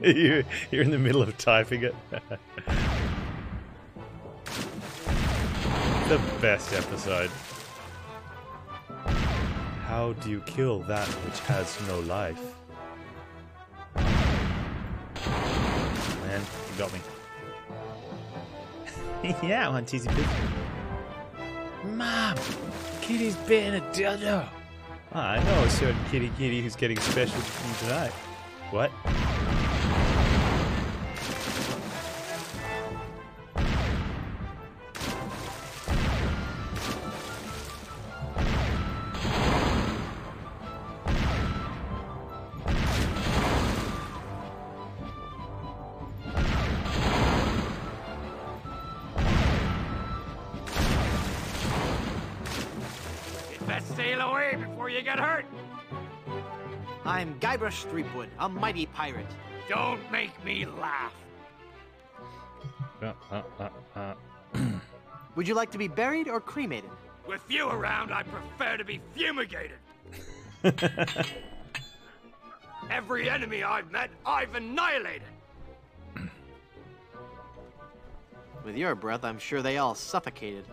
You're in the middle of typing it. The best episode. How do you kill that which has no life? Man, you got me. Yeah, I want cheesy pizza. Mom! Kitty's being a dildo! Oh, I know a certain kitty who's getting special tonight. What? I'm Guybrush Threepwood, a mighty pirate. Don't make me laugh. Would you like to be buried or cremated? With you around, I prefer to be fumigated. Every enemy I've met, I've annihilated. With your breath, I'm sure they all suffocated.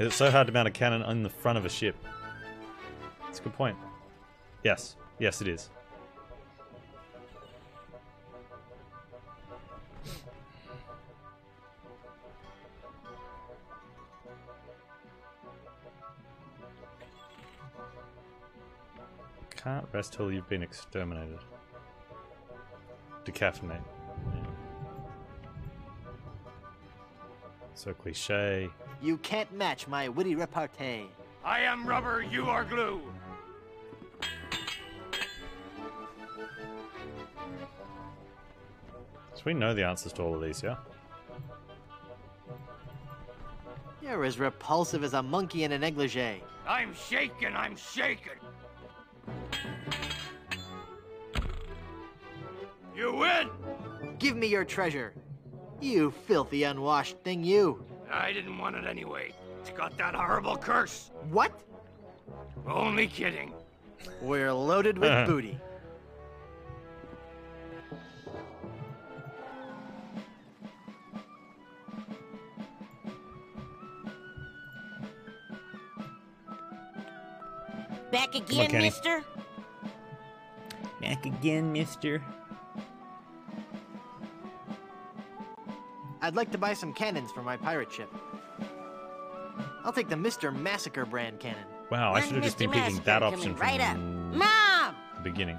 It's so hard to mount a cannon on the front of a ship. That's a good point. Yes. Yes, it is. Can't rest till you've been exterminated. Decaffeinate. Yeah. So cliche. You can't match my witty repartee. I am rubber, you are glue. We know the answers to all of these, yeah? You're as repulsive as a monkey in a negligee. I'm shaken, I'm shaken! You win! Give me your treasure. You filthy unwashed thing, you. I didn't want it anyway. It's got that horrible curse. What? Only kidding. We're loaded with booty. Back again, mister? Back again, mister. I'd like to buy some cannons for my pirate ship. I'll take the Mr. Massacre brand cannon. Wow, I should have just been picking that option from the beginning.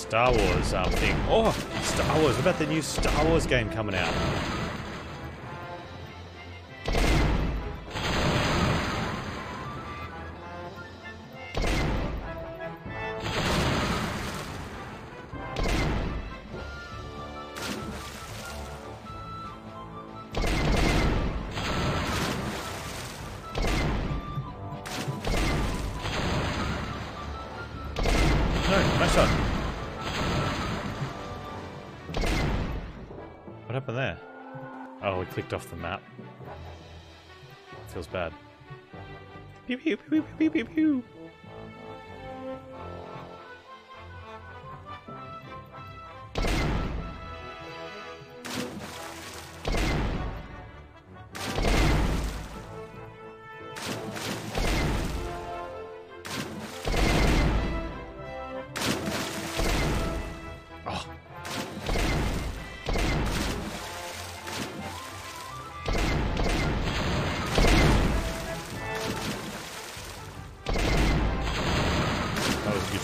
Star Wars thing. Oh, Star Wars. What about the new Star Wars game coming out? No, nice shot. What happened there? Oh, we clicked off the map. Feels bad. Pew pew pew pew pew pew.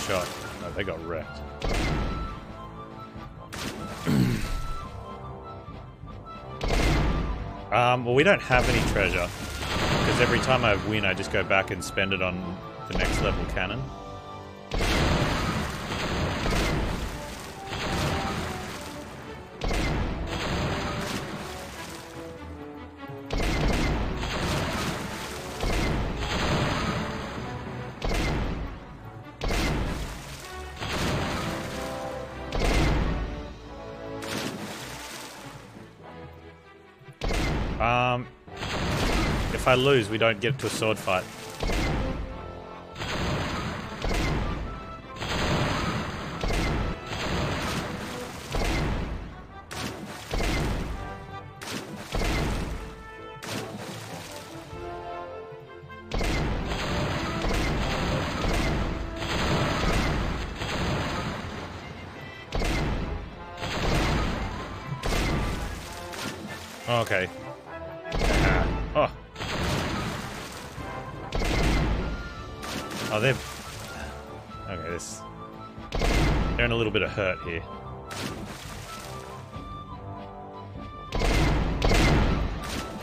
Shot. No, they got wrecked. Well, we don't have any treasure because every time I win, I just go back and spend it on the next level cannon. If I lose, we don't get to a sword fight. Okay. Oh. Oh, they're... Okay, this... They're in a little bit of hurt here.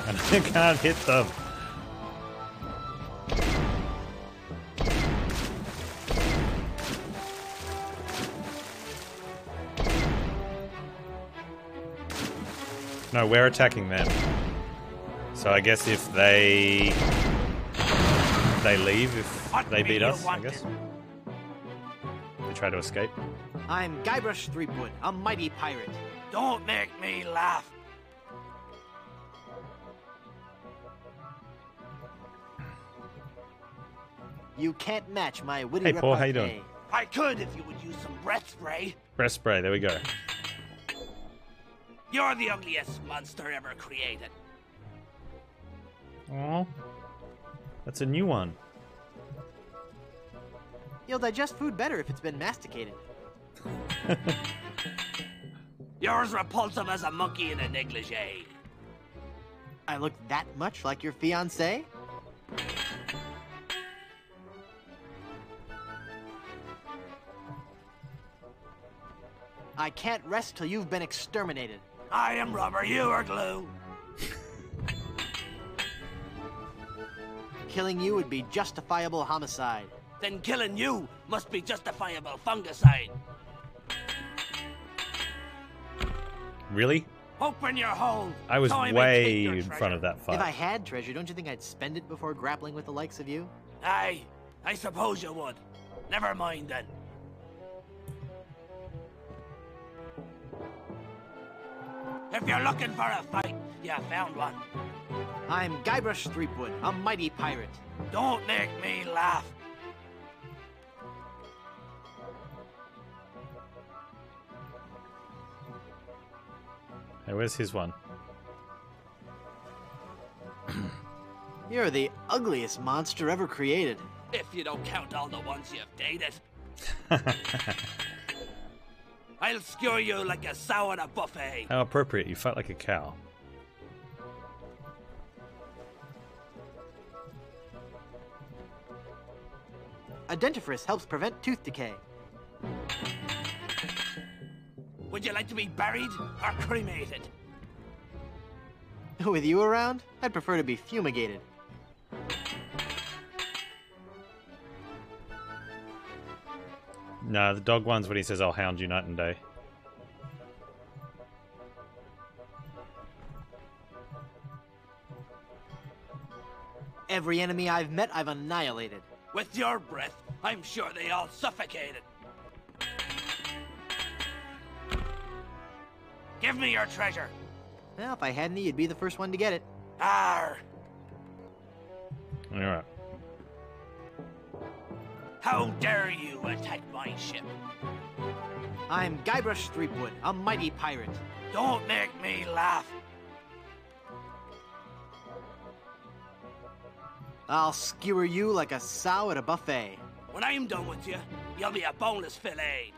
And I can't hit them. No, we're attacking them. So I guess if they leave, if they beat us, I guess. They try to escape. I'm Guybrush Threepwood, a mighty pirate. Don't make me laugh. You can't match my witty repartee. Hey, Paul, how you doing? I could if you would use some breath spray. Breath spray, there we go. You're the ugliest monster ever created. Aww. That's a new one. You'll digest food better if it's been masticated. You're as repulsive as a monkey in a negligee. I look that much like your fiancé? I can't rest till you've been exterminated. I am rubber, you are glue. Killing you would be justifiable homicide. Then killing you must be justifiable fungicide. Really? Open your hole. I was way in front of that fight. If I had treasure, don't you think I'd spend it before grappling with the likes of you? Aye, I suppose you would. Never mind then. If you're looking for a fight, you found one. I'm Guybrush Threepwood, a mighty pirate. Don't make me laugh. Hey, where's his one? You're the ugliest monster ever created. If you don't count all the ones you've dated. I'll skewer you like a sow at a buffet. How appropriate, you fight like a cow. Identiferous helps prevent tooth decay. Would you like to be buried or cremated? With you around, I'd prefer to be fumigated. No, the dog one's when he says, I'll hound you night and day. Every enemy I've met, I've annihilated. With your breath, I'm sure they all suffocated. Give me your treasure. Well, if I had any, you'd be the first one to get it. Arr! All right. How dare you attack my ship? I'm Guybrush Threepwood, a mighty pirate. Don't make me laugh. I'll skewer you like a sow at a buffet. When I'm done with you, you'll be a boneless fillet.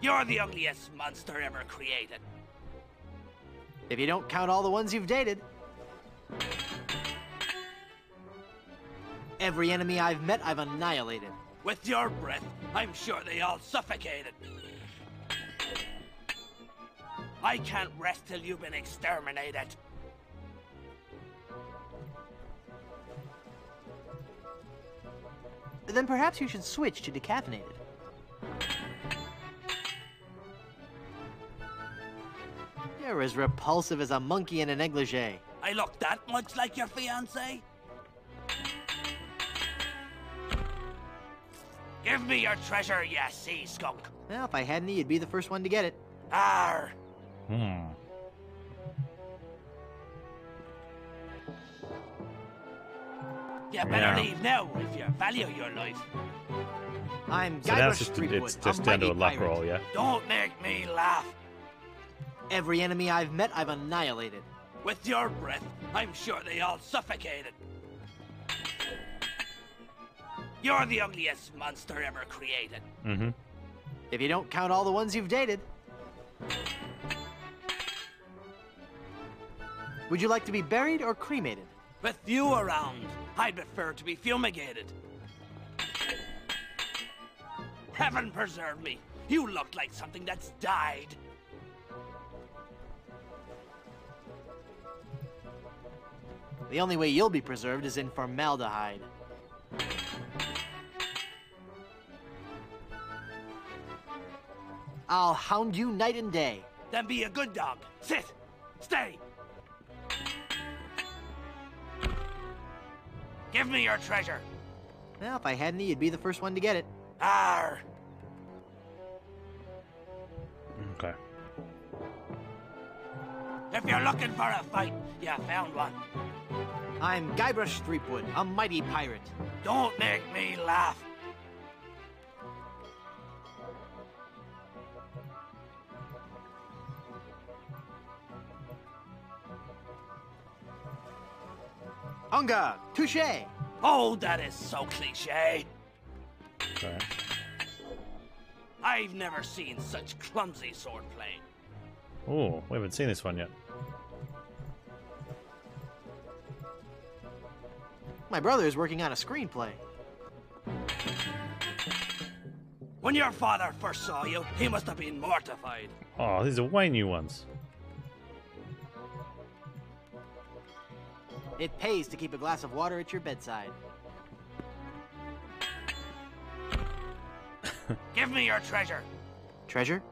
You're the ugliest monster ever created. If you don't count all the ones you've dated. Every enemy I've met, I've annihilated. With your breath, I'm sure they all suffocated. I can't rest till you've been exterminated. Then perhaps you should switch to decaffeinated. You're as repulsive as a monkey in a negligee. I look that much like your fiancé? Give me your treasure, you sea skunk. Well, if I had any, you'd be the first one to get it. Arr! Hmm. You better leave now if you value your life. I'm so that's just Threepwood. It's just down to a luck roll, yeah. Don't make me laugh. Every enemy I've met, I've annihilated. With your breath, I'm sure they all suffocated. You're the ugliest monster ever created. Mm-hmm. If you don't count all the ones you've dated. Would you like to be buried or cremated? With you around, I'd prefer to be fumigated. Heaven preserve me. You look like something that's died. The only way you'll be preserved is in formaldehyde. I'll hound you night and day. Then be a good dog. Sit. Stay. Give me your treasure. Well, if I had any, you'd be the first one to get it. Arr. Okay. If you're looking for a fight, you found one. I'm Guybrush Threepwood, a mighty pirate. Don't make me laugh. Unga, touche. Oh, that is so cliche. Okay. I've never seen such clumsy swordplay. Oh, we haven't seen this one yet. My brother is working on a screenplay. When your father first saw you, he must have been mortified. Oh, these are way new ones. It pays to keep a glass of water at your bedside. Give me your treasure. Treasure?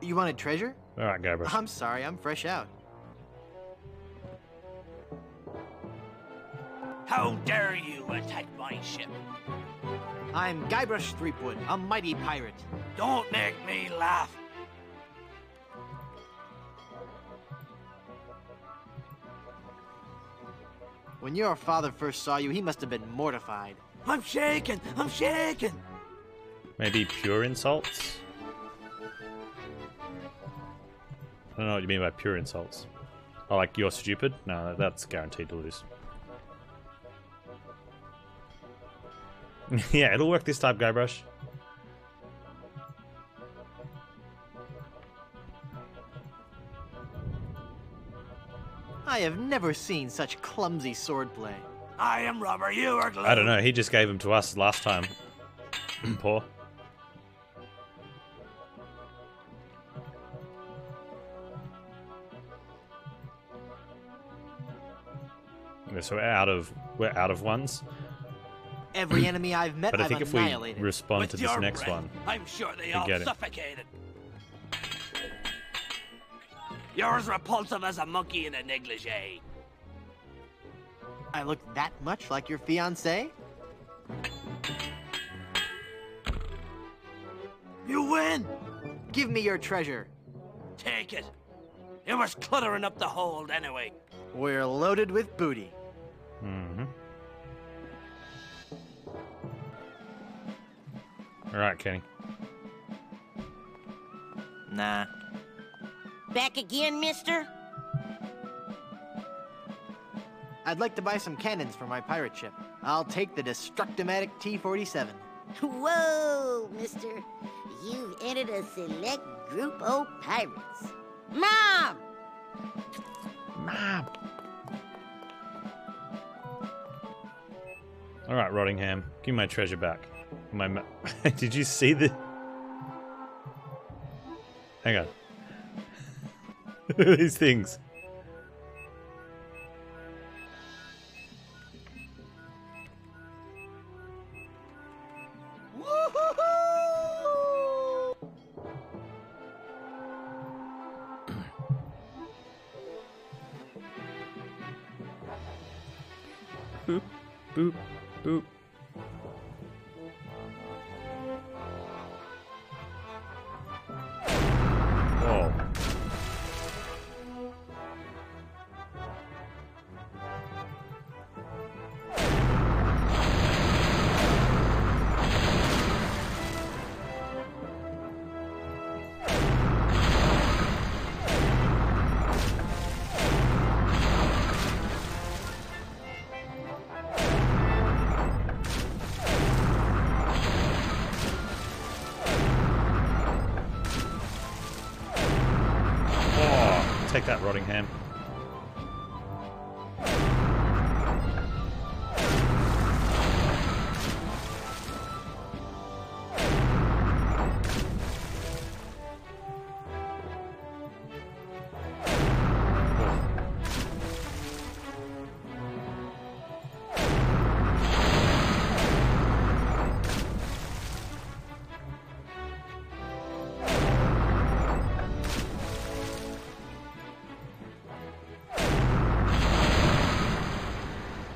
You wanted treasure? All right, Guybrush. I'm sorry, I'm fresh out. How dare you attack my ship? I'm Guybrush Threepwood, a mighty pirate. Don't make me laugh. When your father first saw you, he must have been mortified. I'm shaken. I'm shaken. Maybe pure insults? I don't know what you mean by pure insults. Oh, like you're stupid? No, that's guaranteed to lose. Yeah, it'll work this time, Guybrush. I have never seen such clumsy swordplay. I am rubber, you are glue. I don't know, he just gave him to us last time. Poor. So we're out of ones. Every enemy I've met, but I think I've annihilated. If we respond with to this next one, I'm sure they all suffocated. You're as repulsive as a monkey in a negligee. I look that much like your fiance? You win! Give me your treasure. Take it. It was cluttering up the hold anyway. We're loaded with booty. Mm-hmm. All right, Kenny. Nah. Back again, mister? I'd like to buy some cannons for my pirate ship. I'll take the Destructomatic T 47. Whoa, mister. You've entered a select group of pirates. Mom! Mom! All right, Rottingham. Give me my treasure back. My map. Did you see the? Hang on. These things. Woo-hoo-hoo! Boop, boop, boop. Take that, Rottingham.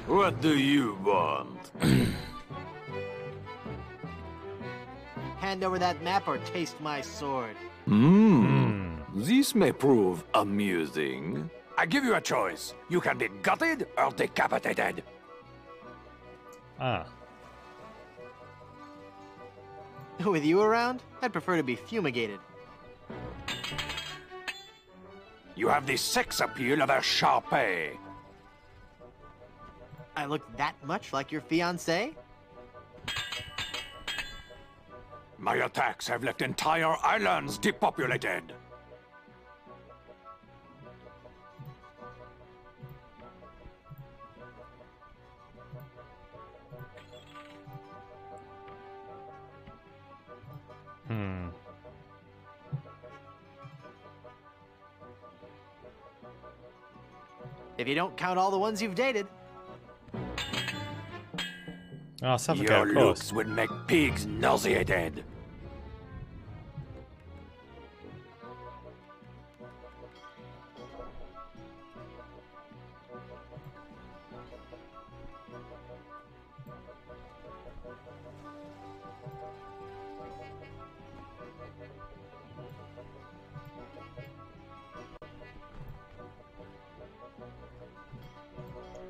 What do you want? Hand over that map or taste my sword. This may prove amusing. I give you a choice. You can be gutted or decapitated. Ah. With you around, I'd prefer to be fumigated. You have the sex appeal of a Shar-Pei. I look that much like your fiancé? My attacks have left entire islands depopulated. If you don't count all the ones you've dated. Oh, your looks would make pigs nauseated.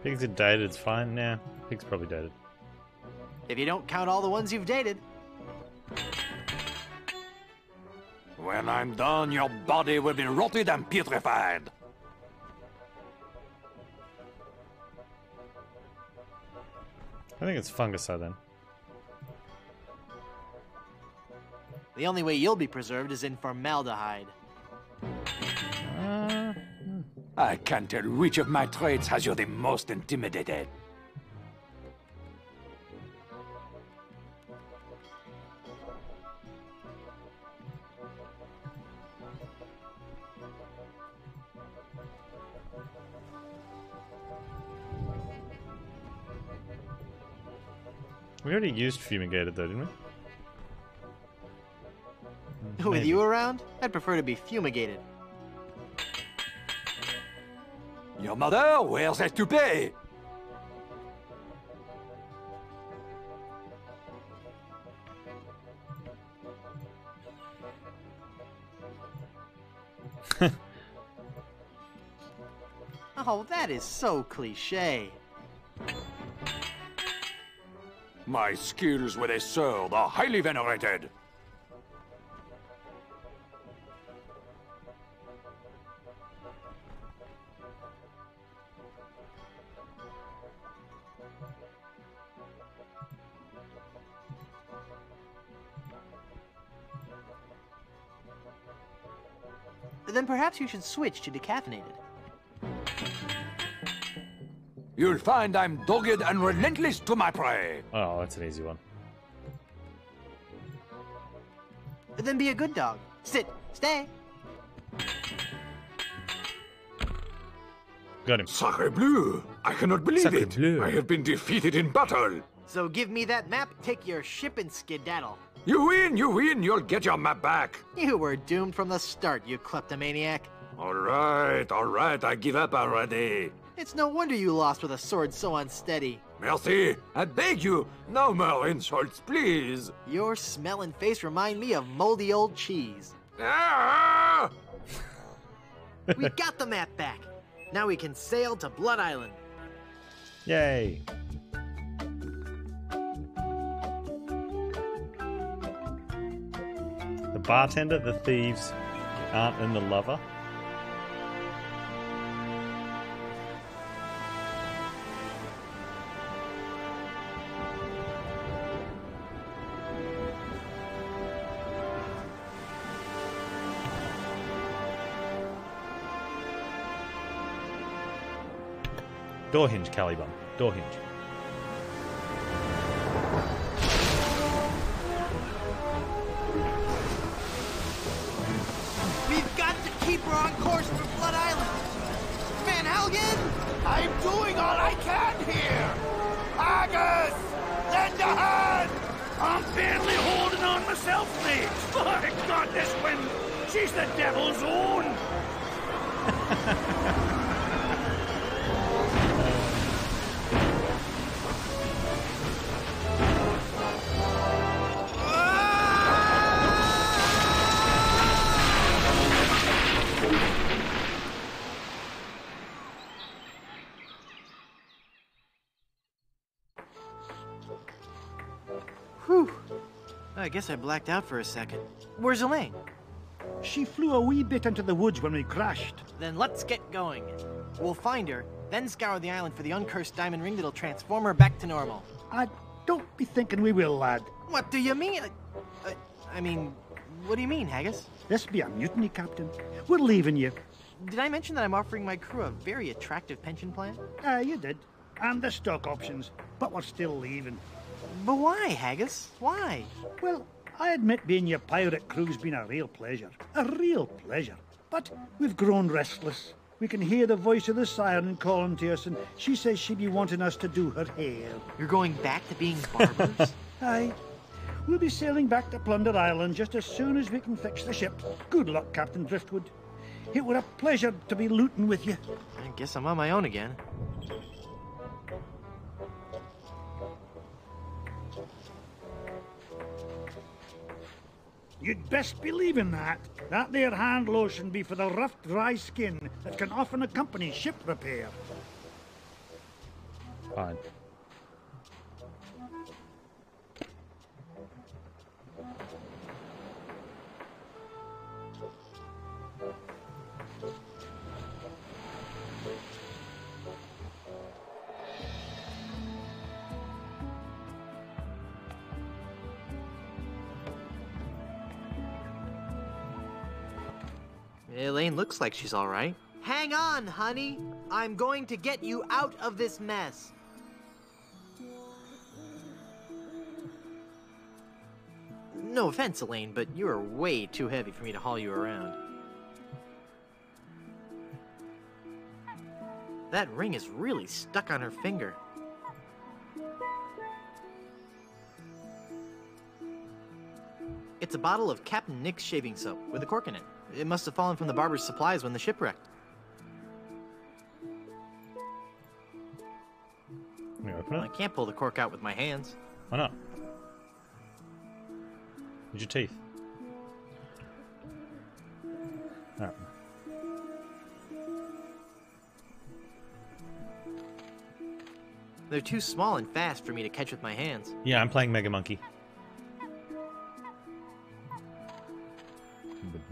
Pigs are dated, it's fine now. Nah, pigs probably dated. If you don't count all the ones you've dated. When I'm done, your body will be rotted and putrefied. I think it's fungicide then. The only way you'll be preserved is in formaldehyde. I can't tell which of my traits has you the most intimidated. We already used fumigated though, didn't we? With you around, I'd prefer to be fumigated. Your mother wears a toupee! Oh, that is so cliché. My skills with a sword are highly venerated. Then perhaps you should switch to decaffeinated. You'll find I'm dogged and relentless to my prey. Oh, that's an easy one. Then be a good dog. Sit, stay. Got him. Sacre bleu! I cannot believe it. Bleu. I have been defeated in battle. So give me that map, take your ship and skedaddle. You win, you win. You'll get your map back. You were doomed from the start, you kleptomaniac. All right, I give up already. It's no wonder you lost with a sword so unsteady. Merci! I beg you, no more insults, please! Your smell and face remind me of moldy old cheese. Ah! We got the map back! Now we can sail to Blood Island. Yay! The bartender, the thieves, the aunt and the lover. Door hinge, Caliban. Door hinge. We've got to keep her on course for Blood Island. Van Helgen! I'm doing all I can here! Argus! Lend a hand! I'm barely holding on myself, mate! My God, this wind! She's the devil's own! I guess I blacked out for a second. Where's Elaine? She flew a wee bit into the woods when we crashed. Then let's get going. We'll find her, then scour the island for the uncursed diamond ring that'll transform her back to normal. I don't be thinking we will, lad. What do you mean? I mean, what do you mean, Haggis? This be a mutiny, Captain. We're leaving you. Did I mention that I'm offering my crew a very attractive pension plan? You did. And the stock options. But we're still leaving. But why, Haggis? Why? Well, I admit being your pirate crew's been a real pleasure. A real pleasure. But we've grown restless. We can hear the voice of the siren calling to us, and she says she'd be wanting us to do her hair. You're going back to being barbers? Aye. We'll be sailing back to Plunder Island just as soon as we can fix the ship. Good luck, Captain Driftwood. It were a pleasure to be looting with you. I guess I'm on my own again. You'd best believe in that. That there hand lotion be for the rough, dry skin that can often accompany ship repair. Fine. Elaine looks like she's all right. Hang on, honey. I'm going to get you out of this mess. No offense, Elaine, but you are way too heavy for me to haul you around. That ring is really stuck on her finger. It's a bottle of Captain Nick's shaving soap with a cork in it. It must have fallen from the barber's supplies when the ship wrecked. Let me open it. I can't pull the cork out with my hands. Why not? Use your teeth. Oh. They're too small and fast for me to catch with my hands. Yeah, I'm playing Mega Monkey.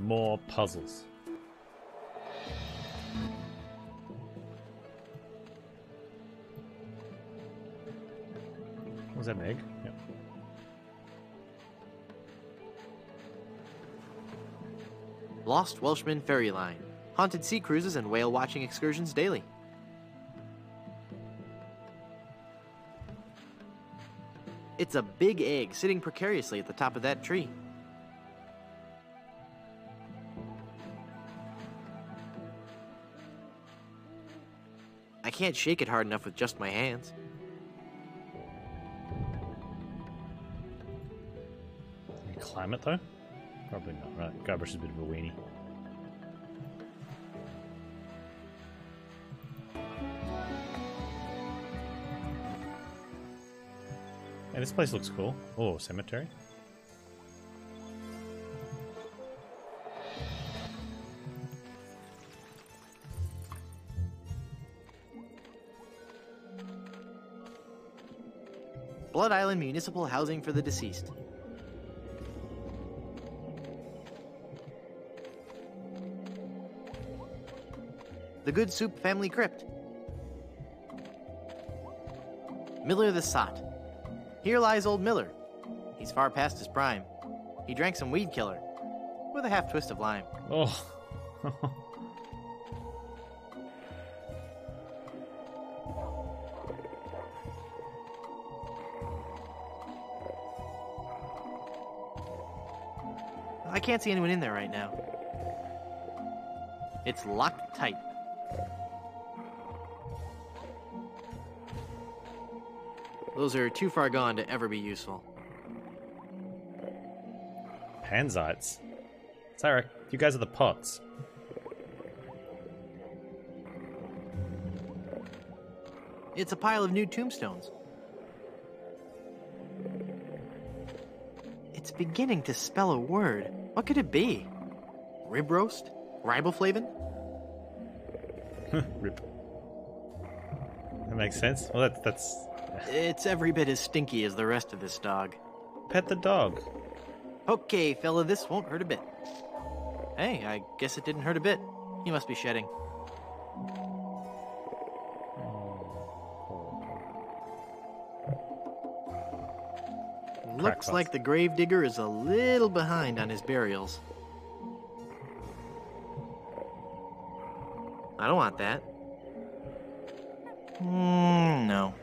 More puzzles. Was that an egg? Yep. Lost Welshman ferry line. Haunted sea cruises and whale watching excursions daily. It's a big egg sitting precariously at the top of that tree. I can't shake it hard enough with just my hands. Can you climb it though? Probably not, right? Guybrush is a bit of a weenie. Hey, this place looks cool. Oh, cemetery. Blood Island Municipal Housing for the Deceased. The Good Soup Family Crypt. Miller the Sot. Here lies old Miller. He's far past his prime. He drank some weed killer with a half twist of lime. Oh. I can't see anyone in there right now. It's locked tight. Those are too far gone to ever be useful. Pansites? Sarah, you guys are the pots. It's a pile of new tombstones. It's beginning to spell a word. What could it be? Rib roast? Riboflavin? Rip. That makes sense. Well, that's... It's every bit as stinky as the rest of this dog. Pet the dog. Okay, fella, this won't hurt a bit. Hey, I guess it didn't hurt a bit. He must be shedding. Looks like the gravedigger is a little behind on his burials. I don't want that. No.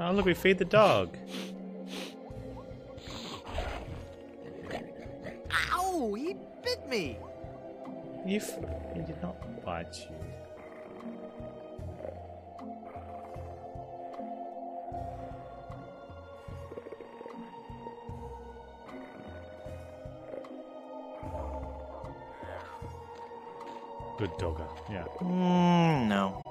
Oh, look, we feed the dog. Ow! He bit me! If he did not bite you. Good dogger, yeah. No.